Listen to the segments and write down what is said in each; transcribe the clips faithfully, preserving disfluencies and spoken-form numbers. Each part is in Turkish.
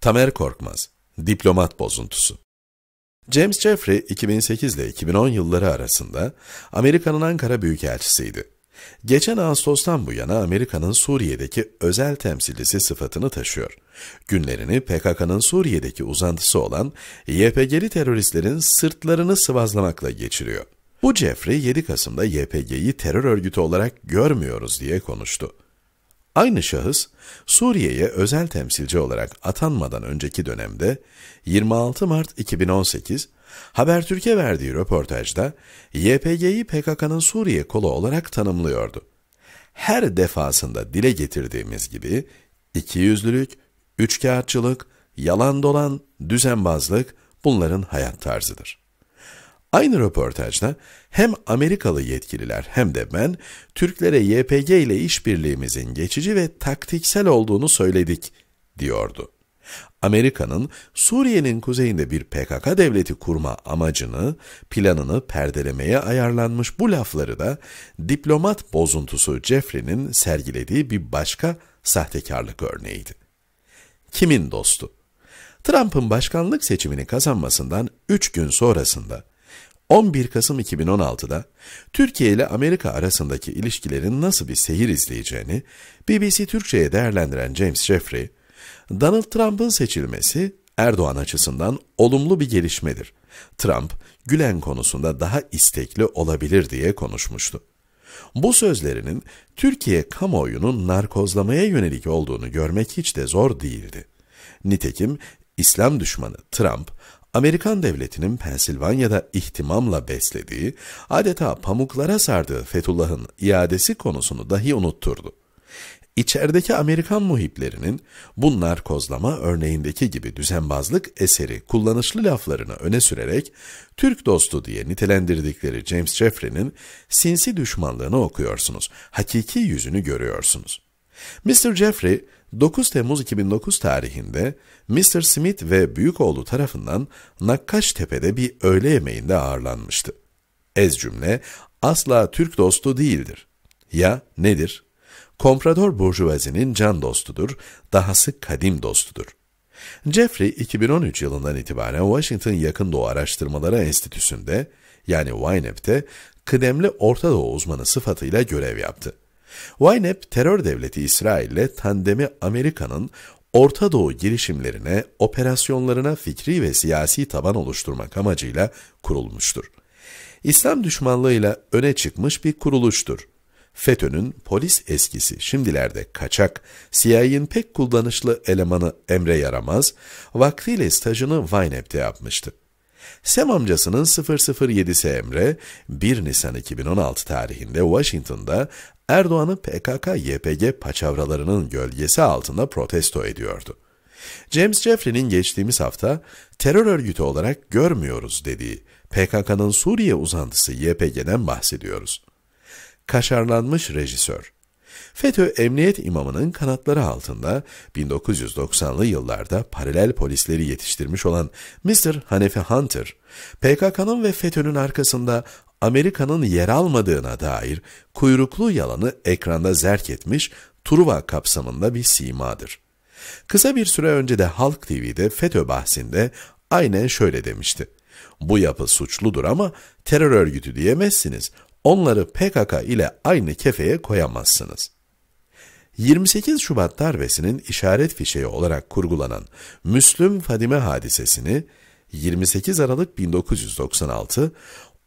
Tamer Korkmaz, diplomat bozuntusu. James Jeffrey, iki bin sekiz ile iki bin on yılları arasında Amerika'nın Ankara Büyükelçisiydi. Geçen Ağustos'tan bu yana Amerika'nın Suriye'deki özel temsilcisi sıfatını taşıyor. Günlerini P K K'nın Suriye'deki uzantısı olan Y P G'li teröristlerin sırtlarını sıvazlamakla geçiriyor. Bu Jeffrey, yedi Kasım'da Y P G'yi terör örgütü olarak görmüyoruz diye konuştu. Aynı şahıs, Suriye'ye özel temsilci olarak atanmadan önceki dönemde yirmi altı Mart iki bin on sekiz, Habertürk'e verdiği röportajda Y P G'yi P K K'nın Suriye kolu olarak tanımlıyordu. Her defasında dile getirdiğimiz gibi ikiyüzlülük, üçkağıtçılık, yalan dolan, düzenbazlık bunların hayat tarzıdır. Aynı röportajda hem Amerikalı yetkililer hem de ben Türklere Y P G ile işbirliğimizin geçici ve taktiksel olduğunu söyledik diyordu. Amerika'nın Suriye'nin kuzeyinde bir P K K devleti kurma amacını, planını perdelemeye ayarlanmış bu lafları da diplomat bozuntusu Jeffrey'nin sergilediği bir başka sahtekarlık örneğiydi. Kimin dostu? Trump'ın başkanlık seçimini kazanmasından üç gün sonrasında on bir Kasım iki bin on altı'da Türkiye ile Amerika arasındaki ilişkilerin nasıl bir seyir izleyeceğini B B C Türkçe'ye değerlendiren James Jeffrey, Donald Trump'ın seçilmesi Erdoğan açısından olumlu bir gelişmedir. Trump, Gülen konusunda daha istekli olabilir diye konuşmuştu. Bu sözlerinin Türkiye kamuoyunun narkozlamaya yönelik olduğunu görmek hiç de zor değildi. Nitekim İslam düşmanı Trump, Amerikan devletinin Pensilvanya'da ihtimamla beslediği, adeta pamuklara sardığı Fethullah'ın iadesi konusunu dahi unutturdu. İçerideki Amerikan muhiplerinin bu narkozlama örneğindeki gibi düzenbazlık eseri kullanışlı laflarını öne sürerek Türk dostu diye nitelendirdikleri James Jeffrey'nin sinsi düşmanlığını okuyorsunuz, hakiki yüzünü görüyorsunuz. mister Jeffrey, dokuz Temmuz iki bin dokuz tarihinde mister Smith ve Büyükoğlu tarafından Nakkaştepe'de bir öğle yemeğinde ağırlanmıştı. Ez cümle, asla Türk dostu değildir. Ya nedir? Komprador burjuvazinin can dostudur, dahası kadim dostudur. Jeffrey, iki bin on üç yılından itibaren Washington Yakın Doğu Araştırmaları Enstitüsü'nde, yani Wynep'te kıdemli Orta Doğu uzmanı sıfatıyla görev yaptı. Wynep, terör devleti İsrail'le tandemi Amerika'nın Orta Doğu girişimlerine, operasyonlarına fikri ve siyasi taban oluşturmak amacıyla kurulmuştur. İslam düşmanlığıyla öne çıkmış bir kuruluştur. FETÖ'nün polis eskisi, şimdilerde kaçak, C I A'nin pek kullanışlı elemanı Emre Yaramaz, vaktiyle stajını Wynep'te yapmıştı. Sem amcasının sıfır sıfır yedi'si Emre, bir Nisan iki bin on altı tarihinde Washington'da Erdoğan'ı P K K Y P G paçavralarının gölgesi altında protesto ediyordu. James Jeffrey'nin geçtiğimiz hafta terör örgütü olarak görmüyoruz dediği P K K'nın Suriye uzantısı Y P G'den bahsediyoruz. Kaşarlanmış rejisör. FETÖ emniyet imamının kanatları altında bin dokuz yüz doksanlı yıllarda paralel polisleri yetiştirmiş olan mister Hanefi Hunter, P K K'nın ve FETÖ'nün arkasında Amerika'nın yer almadığına dair kuyruklu yalanı ekranda zerk etmiş Truva kapsamında bir simadır. Kısa bir süre önce de Halk T V'de FETÖ bahsinde aynen şöyle demişti. Bu yapı suçludur ama terör örgütü diyemezsiniz. Onları P K K ile aynı kefeye koyamazsınız. yirmi sekiz Şubat darbesinin işaret fişeği olarak kurgulanan Müslüm Fadime hadisesini yirmi sekiz Aralık bin dokuz yüz doksan altı,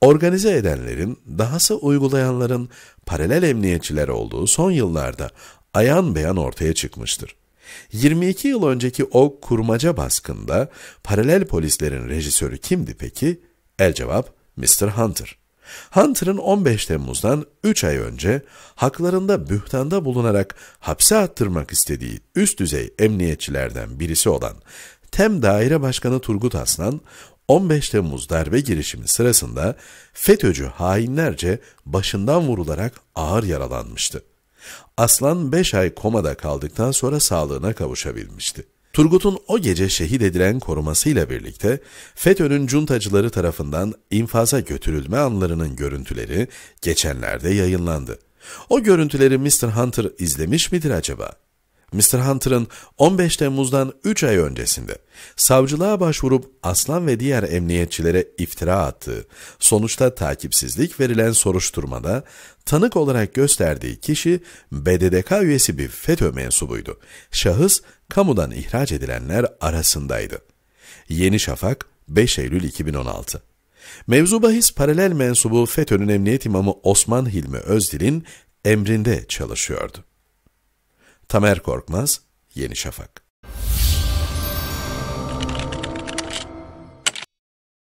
organize edenlerin, dahası uygulayanların paralel emniyetçiler olduğu son yıllarda ayan beyan ortaya çıkmıştır. yirmi iki yıl önceki o kurmaca baskında paralel polislerin rejisörü kimdi peki? El cevap mister Hunter. Hunter'ın on beş Temmuz'dan üç ay önce haklarında bühtanda bulunarak hapse attırmak istediği üst düzey emniyetçilerden birisi olan TEM Daire Başkanı Turgut Aslan, on beş Temmuz darbe girişimi sırasında FETÖ'cü hainlerce başından vurularak ağır yaralanmıştı. Aslan beş ay komada kaldıktan sonra sağlığına kavuşabilmişti. Turgut'un o gece şehit edilen korumasıyla birlikte FETÖ'nün cuntacıları tarafından infaza götürülme anlarının görüntüleri geçenlerde yayınlandı. O görüntüleri mister Hunter izlemiş midir acaba? mister Hunter'ın on beş Temmuz'dan üç ay öncesinde savcılığa başvurup Aslan ve diğer emniyetçilere iftira attığı, sonuçta takipsizlik verilen soruşturmada tanık olarak gösterdiği kişi B D D K üyesi bir FETÖ mensubuydu. Şahıs kamudan ihraç edilenler arasındaydı. Yeni Şafak, beş Eylül iki bin on altı. Mevzu bahis paralel mensubu FETÖ'nün emniyet imamı Osman Hilmi Özdil'in emrinde çalışıyordu. Tamer Korkmaz, Yeni Şafak.